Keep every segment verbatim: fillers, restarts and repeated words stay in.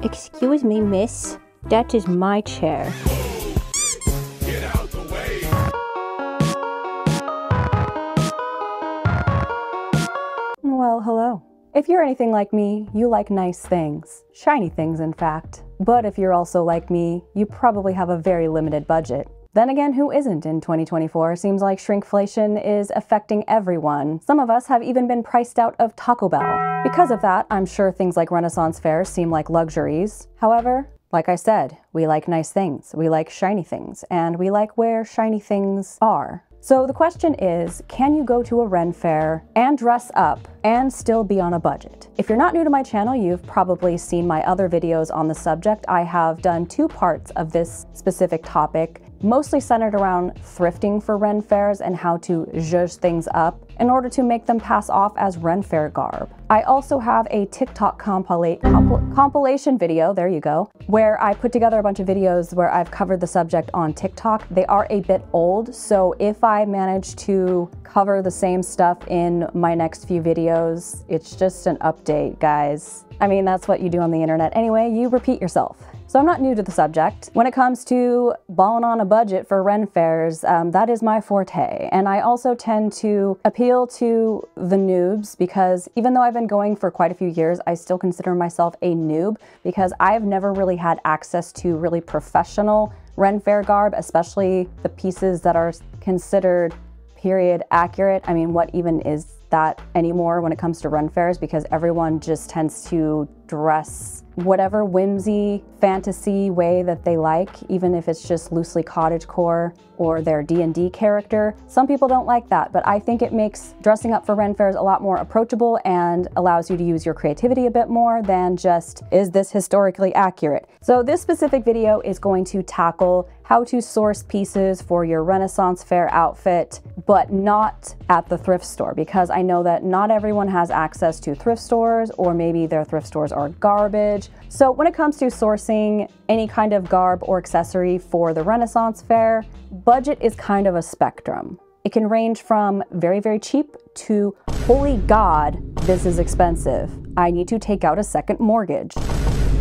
Excuse me, miss. That is my chair. Get out the way. Well, hello. If you're anything like me, you like nice things. Shiny things, in fact. But if you're also like me, you probably have a very limited budget. Then again, who isn't in twenty twenty-four? Seems like shrinkflation is affecting everyone. Some of us have even been priced out of Taco Bell. Because of that, I'm sure things like Renaissance fairs seem like luxuries. However, like I said, we like nice things, we like shiny things, and we like where shiny things are. So the question is, can you go to a Ren fair and dress up and still be on a budget? If you're not new to my channel, you've probably seen my other videos on the subject. I have done two parts of this specific topic, mostly centered around thrifting for Ren fairs and how to zhuzh things up in order to make them pass off as Ren fair garb. I also have a TikTok compilate, compil compilation video, there you go, where I put together a bunch of videos where I've covered the subject on TikTok. They are a bit old, so if I manage to cover the same stuff in my next few videos, it's just an update, guys. I mean, that's what you do on the internet anyway, you repeat yourself. So I'm not new to the subject. When it comes to balling on a budget for Ren fairs, um, that is my forte. And I also tend to appeal to the noobs because even though I've been going for quite a few years, I still consider myself a noob because I've never really had access to really professional Ren fair garb, especially the pieces that are considered period accurate. I mean, what even is that anymore when it comes to Ren fairs, because everyone just tends to dress whatever whimsy, fantasy way that they like, even if it's just loosely cottagecore or their D and D character. Some people don't like that, but I think it makes dressing up for Ren fairs a lot more approachable and allows you to use your creativity a bit more than just, is this historically accurate? So this specific video is going to tackle how to source pieces for your Renaissance fair outfit, but not at the thrift store, because I know that not everyone has access to thrift stores, or maybe their thrift stores are garbage. So when it comes to sourcing any kind of garb or accessory for the Renaissance fair, budget is kind of a spectrum. It can range from very, very cheap to, holy God, this is expensive. I need to take out a second mortgage.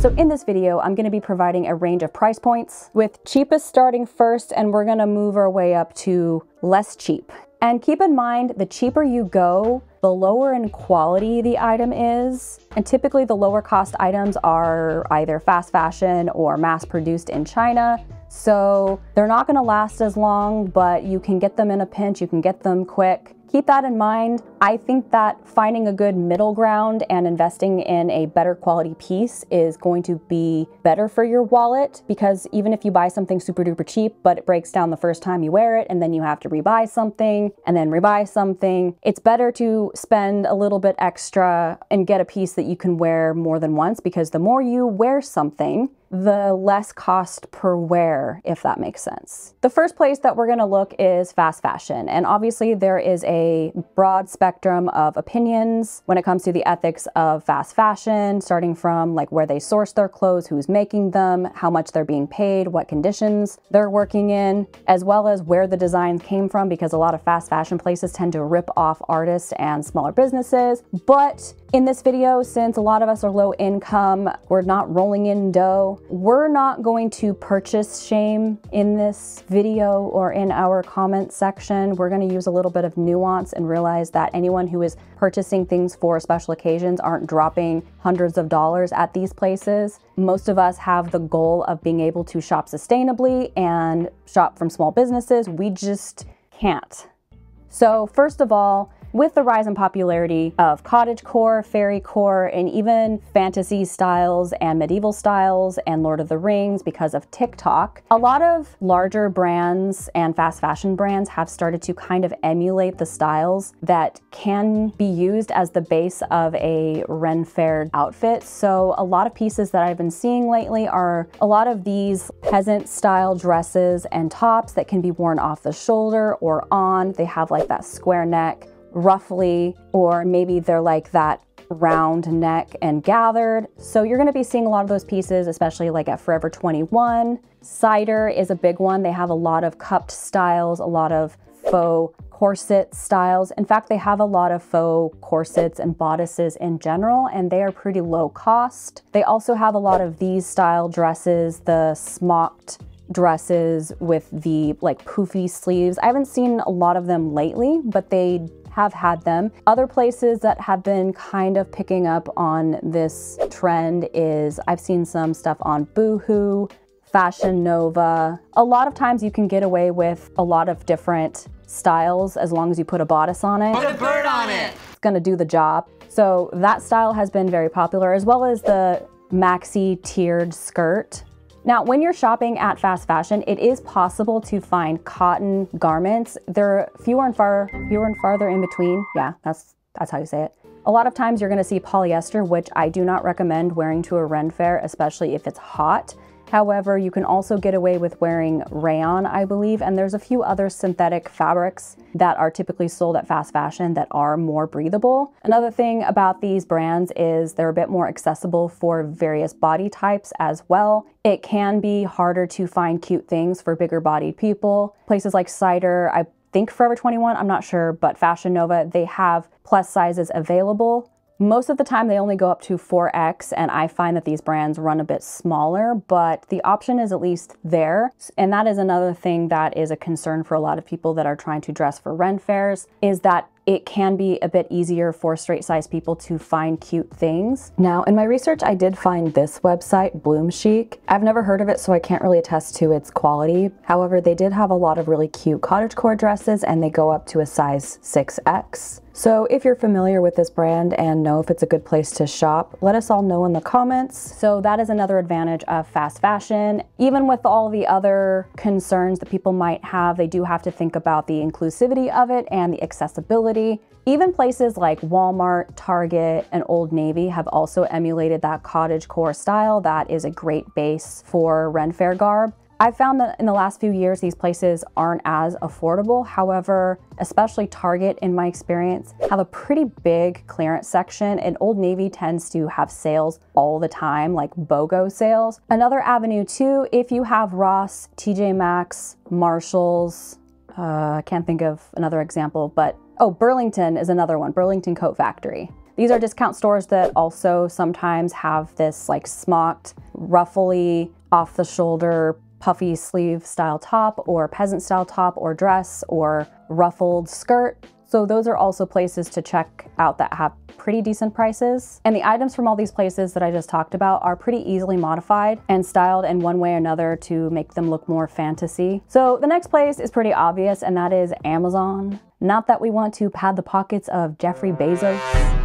So in this video, I'm gonna be providing a range of price points, with cheapest starting first, and we're gonna move our way up to less cheap. And keep in mind, the cheaper you go, the lower in quality the item is. And typically the lower cost items are either fast fashion or mass produced in China. So they're not gonna last as long, but you can get them in a pinch, you can get them quick. Keep that in mind. I think that finding a good middle ground and investing in a better quality piece is going to be better for your wallet, because even if you buy something super duper cheap, but it breaks down the first time you wear it, and then you have to rebuy something and then rebuy something, it's better to spend a little bit extra and get a piece that you can wear more than once, because the more you wear something, the less cost per wear, if that makes sense. The first place that we're gonna look is fast fashion. And obviously there is a broad spectrum of opinions when it comes to the ethics of fast fashion, starting from like where they source their clothes, who's making them, how much they're being paid, what conditions they're working in, as well as where the design came from, because a lot of fast fashion places tend to rip off artists and smaller businesses. But in this video, since a lot of us are low income, we're not rolling in dough, we're not going to purchase shame in this video or in our comment section. We're gonna use a little bit of nuance and realize that anyone who is purchasing things for special occasions aren't dropping hundreds of dollars at these places. Most of us have the goal of being able to shop sustainably and shop from small businesses. We just can't. So first of all, with the rise in popularity of cottagecore, fairycore, and even fantasy styles and medieval styles and Lord of the Rings because of TikTok, a lot of larger brands and fast fashion brands have started to kind of emulate the styles that can be used as the base of a Ren fair outfit. So a lot of pieces that I've been seeing lately are a lot of these peasant style dresses and tops that can be worn off the shoulder or on. They have like that square neck, roughly, or maybe they're like that round neck and gathered. So you're gonna be seeing a lot of those pieces, especially like at Forever twenty-one. Cider is a big one. They have a lot of cupped styles, a lot of faux corset styles. In fact, they have a lot of faux corsets and bodices in general, and they are pretty low cost. They also have a lot of these style dresses, the smocked dresses with the like poofy sleeves. I haven't seen a lot of them lately, but they have had them. Other places that have been kind of picking up on this trend is I've seen some stuff on Boohoo, Fashion Nova. A lot of times you can get away with a lot of different styles as long as you put a bodice on it. Put a bird on it! It's gonna do the job. So that style has been very popular, as well as the maxi tiered skirt. Now, when you're shopping at fast fashion, it is possible to find cotton garments. They're fewer and far, fewer and farther in between. Yeah, that's that's how you say it. A lot of times you're gonna see polyester, which I do not recommend wearing to a Ren Fair, especially if it's hot. However, you can also get away with wearing rayon, I believe, and there's a few other synthetic fabrics that are typically sold at fast fashion that are more breathable. Another thing about these brands is they're a bit more accessible for various body types as well. It can be harder to find cute things for bigger bodied people. Places like Cider, I think Forever twenty-one, I'm not sure, but Fashion Nova, they have plus sizes available. Most of the time they only go up to four X, and I find that these brands run a bit smaller, but the option is at least there. And that is another thing that is a concern for a lot of people that are trying to dress for Ren Fairs, is that it can be a bit easier for straight size people to find cute things. Now, in my research, I did find this website, Bloom Chic. I've never heard of it, so I can't really attest to its quality. However, they did have a lot of really cute cottagecore dresses, and they go up to a size six X. So if you're familiar with this brand and know if it's a good place to shop, let us all know in the comments. So that is another advantage of fast fashion. Even with all the other concerns that people might have, they do have to think about the inclusivity of it and the accessibility. Even places like Walmart, Target, and Old Navy have also emulated that cottagecore style that is a great base for Ren Fair garb. I've found that in the last few years, these places aren't as affordable. However, especially Target, in my experience, have a pretty big clearance section, and Old Navy tends to have sales all the time, like BOGO sales. Another avenue too, if you have Ross, T J Max, Marshalls, uh, I can't think of another example, but oh, Burlington is another one, Burlington Coat Factory. These are discount stores that also sometimes have this like smocked, ruffly, off the shoulder, puffy sleeve style top, or peasant style top or dress, or ruffled skirt. So those are also places to check out that have pretty decent prices. And the items from all these places that I just talked about are pretty easily modified and styled in one way or another to make them look more fantasy. So the next place is pretty obvious, and that is Amazon. Not that we want to pad the pockets of Jeffrey Bezos.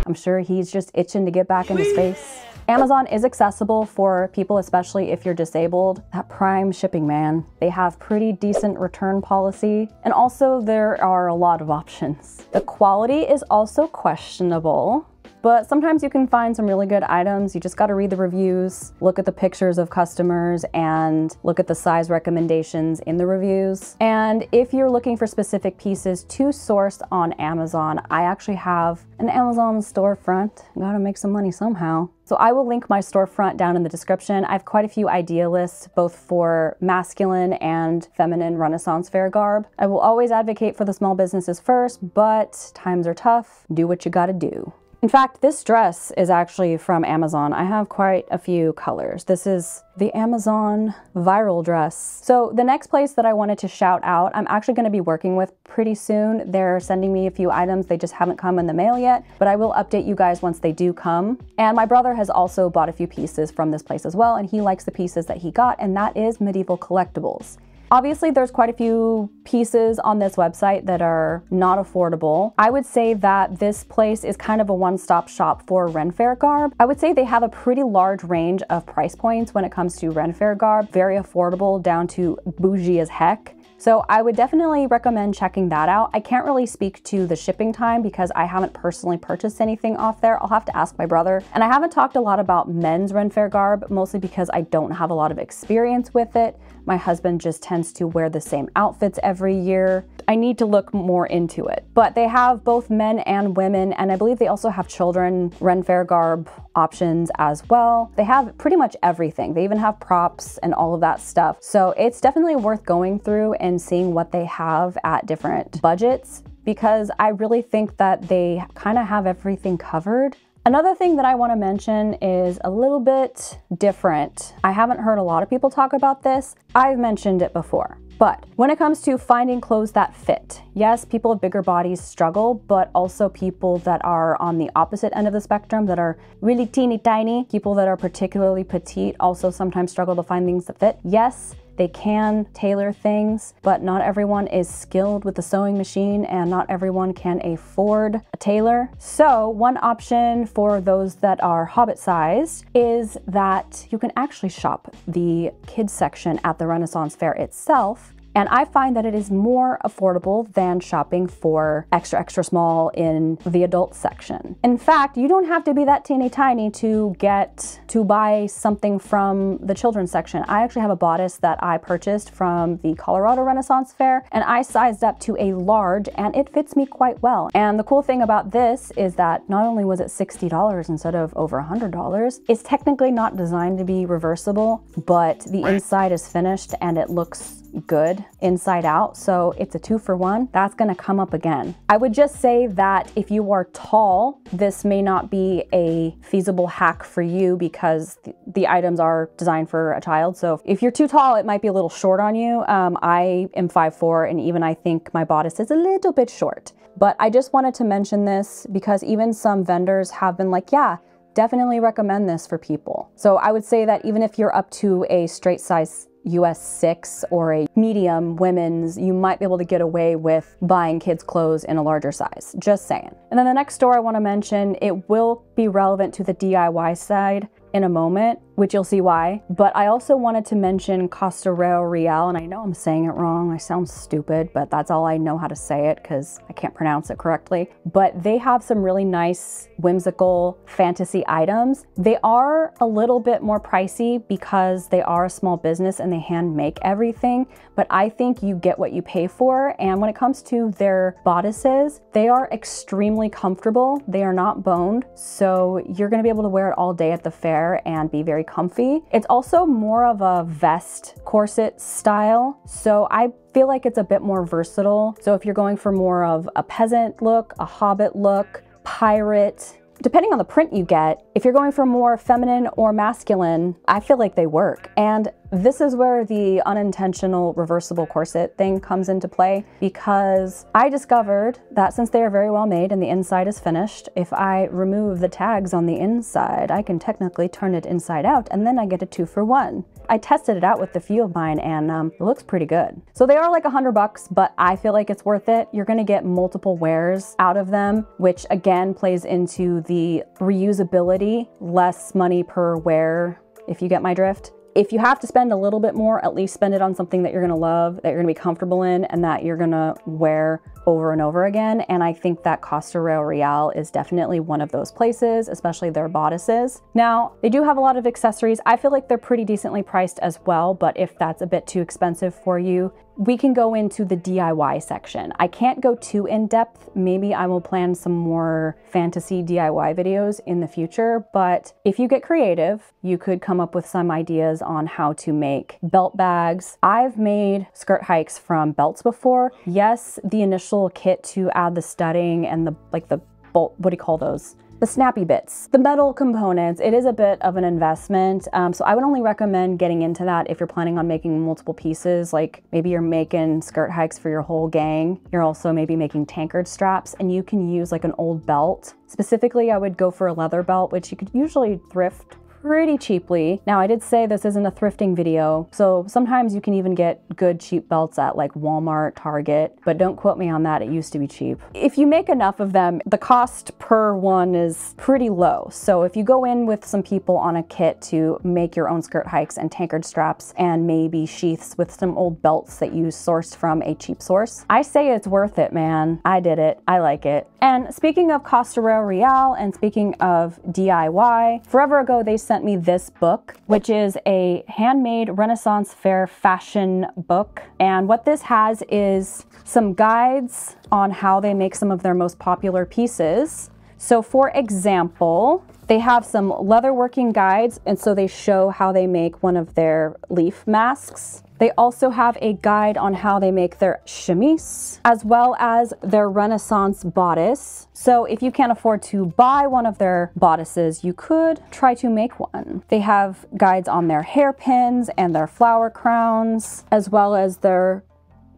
I'm sure he's just itching to get back into space. Amazon is accessible for people, especially if you're disabled. That Prime shipping, man. They have pretty decent return policy, and also there are a lot of options. The quality is also questionable, but sometimes you can find some really good items. You just gotta read the reviews, look at the pictures of customers, and look at the size recommendations in the reviews. And if you're looking for specific pieces to source on Amazon, I actually have an Amazon storefront. Gotta make some money somehow. So I will link my storefront down in the description. I have quite a few idea lists, both for masculine and feminine Renaissance fair garb. I will always advocate for the small businesses first, but times are tough. Do what you gotta do. In fact, this dress is actually from Amazon. I have quite a few colors. This is the Amazon viral dress. So the next place that I wanted to shout out, I'm actually gonna be working with pretty soon. They're sending me a few items. They just haven't come in the mail yet, but I will update you guys once they do come. And my brother has also bought a few pieces from this place as well, and he likes the pieces that he got, and that is Medieval Collectibles. Obviously, there's quite a few pieces on this website that are not affordable. I would say that this place is kind of a one-stop shop for Ren Fair garb. I would say they have a pretty large range of price points when it comes to Ren Fair garb, very affordable down to bougie as heck. So I would definitely recommend checking that out. I can't really speak to the shipping time because I haven't personally purchased anything off there. I'll have to ask my brother. And I haven't talked a lot about men's Ren Fair garb, mostly because I don't have a lot of experience with it. My husband just tends to wear the same outfits every year. I need to look more into it. But they have both men and women, and I believe they also have children Ren Fair garb options as well. They have pretty much everything. They even have props and all of that stuff. So it's definitely worth going through and and seeing what they have at different budgets. because I really think that they kind of have everything covered. Another thing that I want to mention is a little bit different. I haven't heard a lot of people talk about this. I've mentioned it before, but when it comes to finding clothes that fit, yes, people with bigger bodies struggle, but also people that are on the opposite end of the spectrum that are really teeny tiny, people that are particularly petite also sometimes struggle to find things that fit. Yes, they can tailor things, but not everyone is skilled with the sewing machine and not everyone can afford a tailor. So one option for those that are hobbit sized is that you can actually shop the kids section at the Renaissance Fair itself. And I find that it is more affordable than shopping for extra, extra small in the adult section. In fact, you don't have to be that teeny tiny to get to buy something from the children's section. I actually have a bodice that I purchased from the Colorado Renaissance Fair, and I sized up to a large and it fits me quite well. And the cool thing about this is that not only was it sixty dollars instead of over one hundred dollars, it's technically not designed to be reversible, but the inside is finished and it looks good inside out, so it's a two for one. That's gonna come up again. I would just say that if you are tall, this may not be a feasible hack for you because the, the items are designed for a child. So if you're too tall, it might be a little short on you. Um, I am five foot four and even I think my bodice is a little bit short. But I just wanted to mention this because even some vendors have been like, yeah, definitely recommend this for people. So I would say that even if you're up to a straight size U S six or a medium women's, you might be able to get away with buying kids clothes in a larger size, just saying. And then the next store I want to mention, it will be relevant to the D I Y side in a moment, which you'll see why, but I also wanted to mention Costurero Real, and I know I'm saying it wrong, I sound stupid, but that's all I know how to say it because I can't pronounce it correctly, but they have some really nice whimsical fantasy items. They are a little bit more pricey because they are a small business and they hand make everything, but I think you get what you pay for, and when it comes to their bodices, they are extremely comfortable. They are not boned, so you're gonna be able to wear it all day at the fair and be very comfy. It's also more of a vest corset style, so I feel like it's a bit more versatile. So if you're going for more of a peasant look, a hobbit look, pirate, depending on the print you get, if you're going for more feminine or masculine, I feel like they work. And this is where the unintentional reversible corset thing comes into play, because I discovered that since they are very well made and the inside is finished, if I remove the tags on the inside, I can technically turn it inside out and then I get a two for one. I tested it out with a few of mine and um, it looks pretty good. So they are like a hundred bucks, but I feel like it's worth it. You're gonna get multiple wears out of them, which again plays into the reusability, less money per wear, if you get my drift. If you have to spend a little bit more, at least spend it on something that you're gonna love, that you're gonna be comfortable in, and that you're gonna wear over and over again. And I think that Costurero Real is definitely one of those places, especially their bodices. Now, they do have a lot of accessories. I feel like they're pretty decently priced as well, but if that's a bit too expensive for you, we can go into the D I Y section. I can't go too in depth. Maybe I will plan some more fantasy D I Y videos in the future, but if you get creative, you could come up with some ideas on how to make belt bags. I've made skirt hikes from belts before. Yes, the initial kit to add the studding and the, like the bolt, what do you call those? The snappy bits, the metal components, it is a bit of an investment. Um, so I would only recommend getting into that if you're planning on making multiple pieces, like maybe you're making skirt hikes for your whole gang. You're also maybe making tankard straps and you can use like an old belt. Specifically, I would go for a leather belt, which you could usually thrift pretty cheaply. Now, I did say this isn't a thrifting video, so sometimes you can even get good cheap belts at like Walmart, Target, but don't quote me on that, it used to be cheap. If you make enough of them, the cost per one is pretty low. So if you go in with some people on a kit to make your own skirt hikes and tankard straps and maybe sheaths with some old belts that you sourced from a cheap source, I say it's worth it, man. I did it, I like it. And speaking of Costurero Real and speaking of D I Y, forever ago they sent me this book, which is a handmade Renaissance Fair fashion book. And what this has is some guides on how they make some of their most popular pieces. So for example, They have some leather working guides, and so they show how they make one of their leaf masks. They also have a guide on how they make their chemise, as well as their Renaissance bodice. So if you can't afford to buy one of their bodices, you could try to make one. They have guides on their hairpins and their flower crowns, as well as their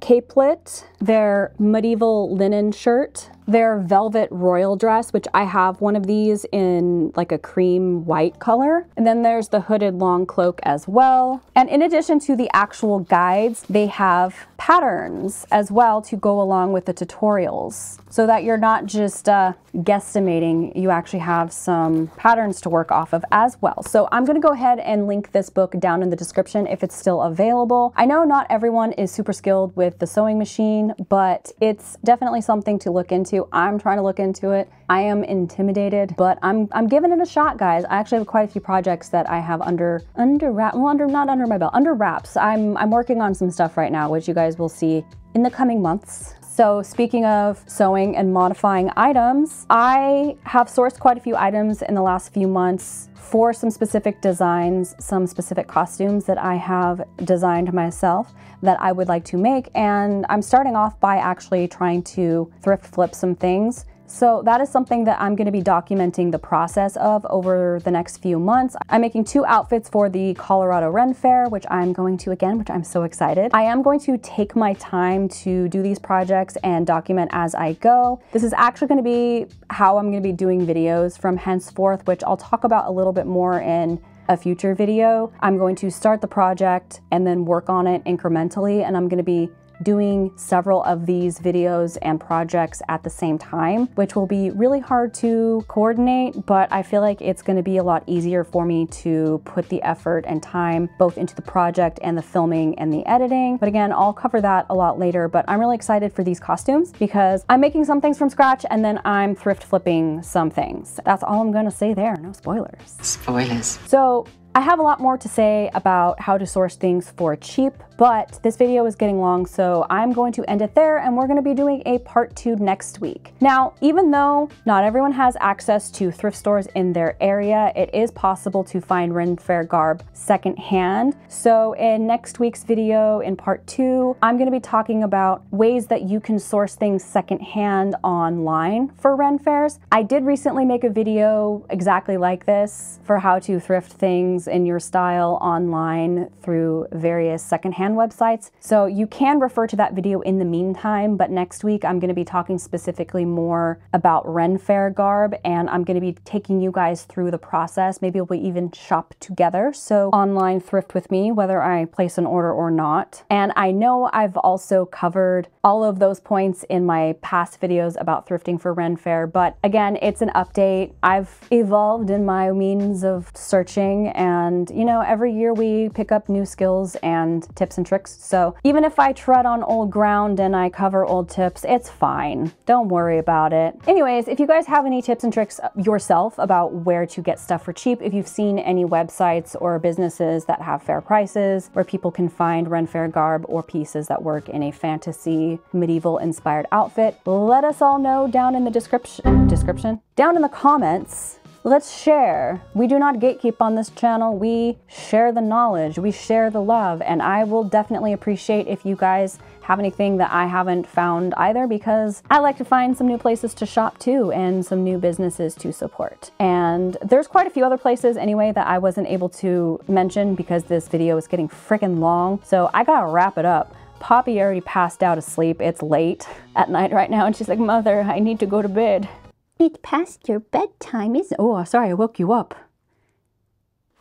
capelet, their medieval linen shirt, their velvet royal dress, which I have one of these in like a cream white color. And then there's the hooded long cloak as well. And in addition to the actual guides, they have patterns as well to go along with the tutorials so that you're not just uh, guesstimating, you actually have some patterns to work off of as well. So I'm gonna go ahead and link this book down in the description if it's still available. I know not everyone is super skilled with the sewing machine, but it's definitely something to look into. I'm trying to look into it. I am intimidated, but I'm, I'm giving it a shot, guys. I actually have quite a few projects that I have under, under wrap, well, under, not under my belt, under wraps. I'm, I'm working on some stuff right now, which you guys will see in the coming months. So speaking of sewing and modifying items, I have sourced quite a few items in the last few months for some specific designs, some specific costumes that I have designed myself that I would like to make. And I'm starting off by actually trying to thrift flip some things. So that is something that I'm gonna be documenting the process of over the next few months. I'm making two outfits for the Colorado Ren Fair, which I'm going to again, which I'm so excited. I am going to take my time to do these projects and document as I go. This is actually gonna be how I'm gonna be doing videos from henceforth, which I'll talk about a little bit more in a future video. I'm going to start the project and then work on it incrementally, and I'm gonna be doing several of these videos and projects at the same time, which will be really hard to coordinate, but I feel like it's gonna be a lot easier for me to put the effort and time both into the project and the filming and the editing. But again, I'll cover that a lot later, but I'm really excited for these costumes because I'm making some things from scratch and then I'm thrift flipping some things. That's all I'm gonna say there, no spoilers. Spoilers. So, I have a lot more to say about how to source things for cheap, but this video is getting long, so I'm going to end it there, and we're gonna be doing a part two next week. Now, even though not everyone has access to thrift stores in their area, it is possible to find Ren Fair garb secondhand. So in next week's video, in part two, I'm gonna be talking about ways that you can source things secondhand online for Ren Fairs. I did recently make a video exactly like this for how to thrift things in your style online through various secondhand websites. So you can refer to that video in the meantime, but next week I'm gonna be talking specifically more about Ren Fair garb, and I'm gonna be taking you guys through the process. Maybe we'll even shop together. So online thrift with me, whether I place an order or not. And I know I've also covered all of those points in my past videos about thrifting for Ren Fair, but again, it's an update. I've evolved in my means of searching, and And you know, every year we pick up new skills and tips and tricks. So even if I tread on old ground and I cover old tips, it's fine. Don't worry about it. Anyways, if you guys have any tips and tricks yourself about where to get stuff for cheap, if you've seen any websites or businesses that have fair prices where people can find Ren Fair garb or pieces that work in a fantasy medieval inspired outfit, let us all know down in the description, description? down in the comments. Let's share. We do not gatekeep on this channel. We share the knowledge, we share the love, and I will definitely appreciate if you guys have anything that I haven't found either, because I like to find some new places to shop too and some new businesses to support. And there's quite a few other places anyway that I wasn't able to mention because this video is getting freaking long. So I gotta wrap it up. Poppy already passed out asleep. It's late at night right now and she's like, "Mother, I need to go to bed. It's past your bedtime, isn't it?" Oh, sorry, I woke you up.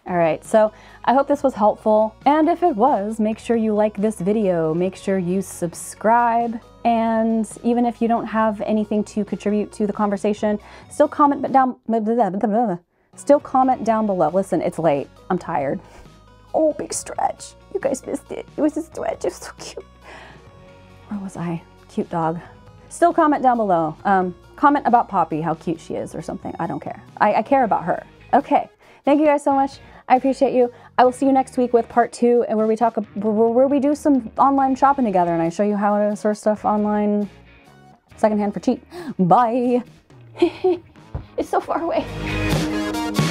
All right, so I hope this was helpful. And if it was, make sure you like this video, make sure you subscribe. And even if you don't have anything to contribute to the conversation, still comment down, still comment down below. Listen, it's late, I'm tired. Oh, big stretch, you guys missed it. It was a stretch, it was so cute. Where was I? Cute dog. Still comment down below. Um, Comment about Poppy, how cute she is or something. I don't care. I, I care about her. Okay. Thank you guys so much. I appreciate you. I will see you next week with part two, and where we talk, where we do some online shopping together and I show you how to source stuff online secondhand for cheap. Bye. It's so far away.